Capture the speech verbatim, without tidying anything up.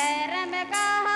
पैर में का